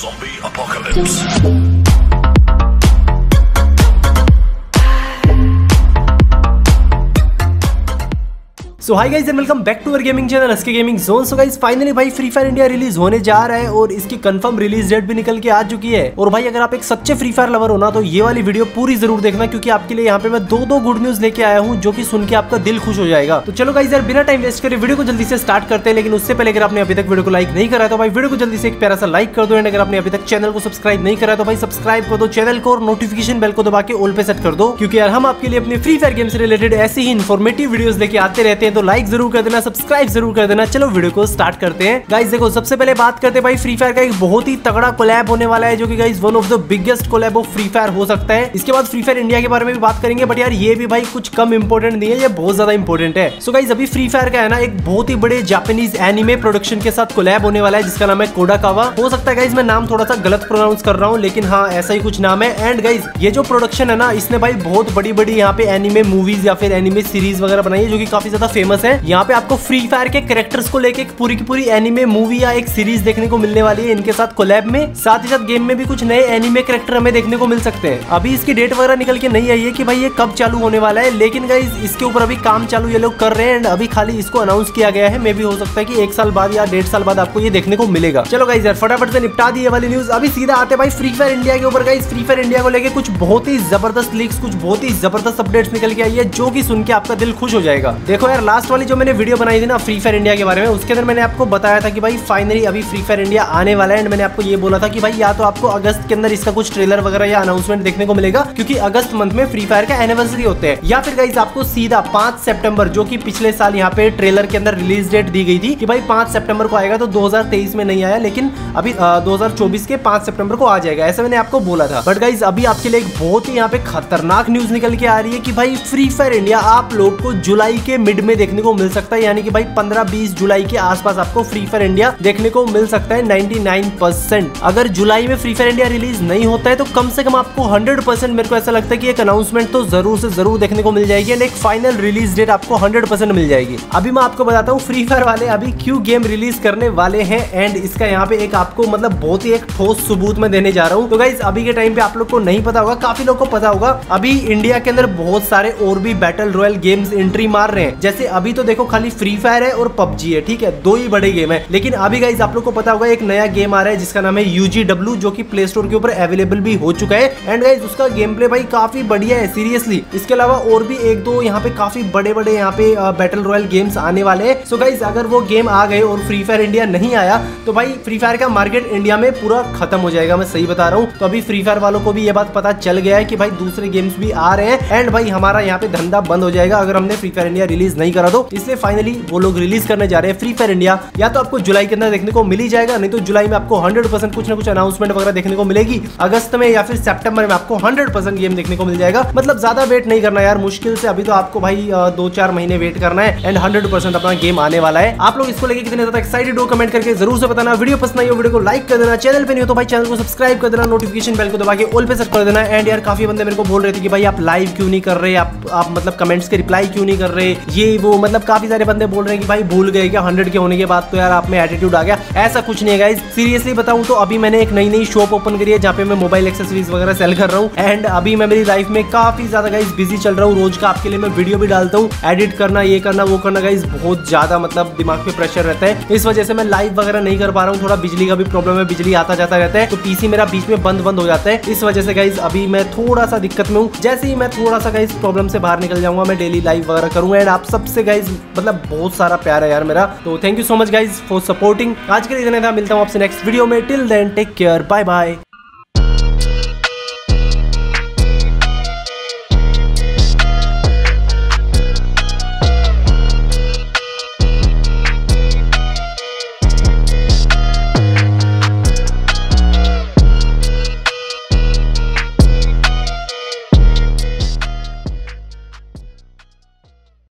Zombie apocalypse. So hi guys and welcome back to our gaming channel SK gaming zone. So guys finally भाई Free Fire India release होने जा रहा है और इसकी confirm release date भी निकल के आ चुकी है। और भाई अगर आप एक सच्चे फ्री फायर लवर हो ना तो ये वाली वीडियो पूरी जरूर देखना, क्योंकि आपके लिए यहाँ पे मैं दो गुड न्यूज लेके आया हूँ जो कि सुन के आपका दिल खुश हो जाएगा। तो चलो गाइज यार बिना टाइम वेस्ट करे वीडियो को जल्दी से स्टार्ट करते हैं। लेकिन उससे पहले अगर आपने अभी तक वीडियो को लाइक नहीं करा तो भाई वीडियो को जल्दी से एक प्यारा सा लाइक कर दो। एंड अगर आपने अभी तक चैनल को सब्सक्राइब नहीं करा तो भाई सब्सक्राइब कर दो चैनल को और नोटिफिकेशन बेल को दबा के ऑल पे सेट कर दो, क्योंकि यार हम आपके लिए अपने फ्री फायर गेम से रिलेटेड ऐसी ही इन्फॉर्मेटिव वीडियोस लेके आते रहते हैं। तो लाइक जरूर कर देना, सब्सक्राइब जरूर कर देना। चलो वीडियो को स्टार्ट करते हैं। गाइस देखो सबसे पहले बात करते हैं भाई फ्री फायर का एक बहुत ही तगड़ा कोलैब होने वाला है जो कि guys one of the biggest collab of Free Fire हो सकता है। इसके बाद फ्री फायर इंडिया के बारे में भी बात करेंगे, बट यार ये भी भाई कुछ कम इंपोर्टेंट नहीं है, ये बहुत ज्यादा इंपोर्टेंट है। सो गाइस अभी फ्री फायर का है ना एक बहुत ही बड़े जापानीज एनिमे प्रोडक्शन के साथ कोलैब होने वाला है जिसका नाम है कोडाकावा। हो सकता है गाइस मैं नाम थोड़ा सा गलत प्रोनाउंस कर रहा हूँ, लेकिन हाँ ऐसा ही कुछ नाम है। एंड गाइस ये जो प्रोडक्शन है ना इसने भाई बहुत बड़ी बड़ी यहाँ पे एनिमे मूवीज या फिर एनिमे सीरीज वगैरह बनाई है जो कि काफी ज्यादा फेमस है। यहाँ पे आपको फ्री फायर के कैरेक्टर्स को लेके पूरी की पूरी एनिमे मूवी या एक सीरीज देखने को मिलने वाली है इनके साथ कोलैब में। साथ ही साथ गेम में भी कुछ नए एनिमे कैरेक्टर हमें देखने को मिल सकते हैं। अभी इसकी डेट वगैरह निकल के नहीं आई है कि भाई ये कब चालू होने वाला है, लेकिन गाइज इसके ऊपर अभी काम चालू ये लोग कर रहे हैं। एंड अभी खाली इसको अनाउंस किया गया है, मे भी हो सकता है कि 1 साल बाद या 1.5 साल बाद आपको ये देखने को मिलेगा। चलो गाइज यार फटाफट से निपटा दी ये वाली न्यूज। अभी सीधा आते भाई फ्री फायर इंडिया के ऊपर। गाइज फ्री फायर इंडिया को लेके कुछ बहुत ही जबरदस्त लीक्स, कुछ बहुत ही जबरदस्त अपडेट्स निकल के आई है जो कि सुन के आपका दिल खुश हो जाएगा। देखो यार लास्ट वाली जो मैंने वीडियो बनाई थी ना फ्री फायर इंडिया के बारे में, उसके अंदर मैंने आपको बताया था कि भाई फाइनली अभी फ्री फायर इंडिया आने वाला है। एंड मैंने आपको ये बोला था कि भाई या तो आपको अगस्त के अंदर इसका कुछ ट्रेलर वगैरह या अनाउंसमेंट देखने को मिलेगा, क्योंकि अगस्त मंथ में फ्री फायर का एनिवर्सरी होते हैं, या फिर गाइस आपको सीधा 5 सितंबर जो कि पिछले साल यहाँ पे ट्रेलर के अंदर रिलीज डेट दी गई थी कि भाई 5 सितंबर को आएगा, तो 2023 में नहीं आया लेकिन अभी 2024 के 5 सितंबर को आ जाएगा, ऐसा मैंने आपको बोला था। बट गाइज अभी आपके लिए एक बहुत ही यहाँ पे खतरनाक न्यूज निकल के आ रही है कि भाई फ्री फायर इंडिया आप लोग को जुलाई के मिड में देखने को मिल सकता है, यानी कि भाई 15-20 जुलाई के आसपास आपको फ्री फायर इंडिया देखने को मिल सकता है 99%। अगर जुलाई में फ्री फायर इंडिया रिलीज नहीं होता है तो कम से कम आपको 100% मेरे को ऐसा लगता है कि एक अनाउंसमेंट तो जरूर से जरूर देखने को मिल जाएगी। एंड एक फाइनल रिलीज डेट आपको 100% मिल जाएगी। अभी मैं आपको बताता हूँ फ्री फायर वाले अभी क्यों गेम रिलीज करने वाले हैं, एंड इसका यहाँ पे एक आपको मतलब बहुत ही एक ठोस सबूत मैं देने जा रहा हूँ। तो गाइज अभी के टाइम पे आप लोग को नहीं पता होगा, काफी लोग को पता होगा अभी इंडिया के अंदर बहुत सारे और भी बैटल रॉयल गेम्स एंट्री मार रहे हैं। जैसे अभी तो देखो खाली फ्री फायर है और पबजी है, ठीक है, दो ही बड़े गेम है। लेकिन अभी गाइज आप लोग को पता होगा एक नया गेम आ रहा है जिसका नाम है UGW जो कि प्ले स्टोर के ऊपर अवेलेबल भी हो चुका है। एंड गाइज उसका गेम प्ले भाई काफी बढ़िया है सीरियसली। इसके अलावा और भी 1-2 यहाँ पे काफी बड़े बड़े यहाँ पे बैटल रॉयल गेम्स आने वाले हैं। सो गाइज अगर वो गेम आ गए और फ्री फायर इंडिया नहीं आया तो भाई फ्री फायर का मार्केट इंडिया में पूरा खत्म हो जाएगा, मैं सही बता रहा हूँ। तो अभी फ्री फायर वालों को भी ये बात पता चल गया है कि भाई दूसरे गेम्स भी आ रहे हैं एंड भाई हमारा यहाँ पे धंधा बंद हो जाएगा अगर हमने फ्री फायर इंडिया रिलीज नहीं करा तो। इसलिए फाइनली वो लोग रिलीज करने जा रहे हैं फ्री फायर इंडिया, या तो आपको जुलाई के अंदर देखने को मिल ही जाएगा, नहीं तो जुलाई में आपको 100% कुछ ना कुछ अनाउंसमेंट वगैरह देखने को मिलेगी। अगस्त में या फिर सितंबर में आपको 100% गेम देखने को मिल जाएगा। मतलब ज्यादा वेट नहीं करना यार, मुश्किल से अभी तो आपको भाई 2-4 महीने वेट करना है एंड 100% अपना गेम आने वाला है। आप लोग इसको लेकर कितने ज्यादा एक्साइटेड हो कमेंट करके जरूर से बताना। वीडियो पसंद आई हो वीडियो को लाइक कर देना, चैनल पे नहीं हो तो भाई चैनल को सब्सक्राइब कर देना, नोटिफिकेशन बेल को दबा के ऑल पे सेट कर देना। एंड यार काफी बंदे मेरे को बोल रहे थे कि भाई आप लाइव क्यों नहीं कर रहे, आप मतलब कमेंट्स के रिप्लाई क्यों नहीं कर रहे, ये वो, मतलब काफी सारे बंदे बोल रहे हैं कि भाई भूल गए क्या 100 के होने के बाद तो यार आप में एटीट्यूड आ गया। ऐसा कुछ नहीं है गाइस, सीरियसली बताऊं तो अभी मैंने एक नई शॉप ओपन करी है जहाँ पे मैं मोबाइल एक्सेसरीज वगैरह सेल कर रहा हूँ। एंड अभी मैं मेरी लाइफ में काफी ज्यादा गाइस बिजी चल रहा हूँ, रोज का आपके लिए मैं वीडियो भी डालता हूँ, एडिट करना ये करना वो करना गाइस बहुत ज्यादा मतलब दिमाग पे प्रेशर रहता है। इस वजह से मैं लाइव वगैरह नहीं कर पा रहा हूँ, थोड़ा बिजली का भी प्रॉब्लम है, बिजली आता जाता रहता है तो पीसी मेरा बीच में बंद हो जाता है। इस वजह से गाइस अभी मैं थोड़ा सा दिक्कत में हूँ। जैसे ही मैं थोड़ा सा गाइस प्रॉब्लम से बाहर निकल जाऊंगा मैं डेली लाइव वगैरह करूंगा। एंड आप सबसे गाइज मतलब बहुत सारा प्यार है यार मेरा, तो thank you so much guys for supporting. आज के लिए इतना था, मिलता हूँ आपसे नेक्स्ट वीडियो में। Till then take care, bye bye.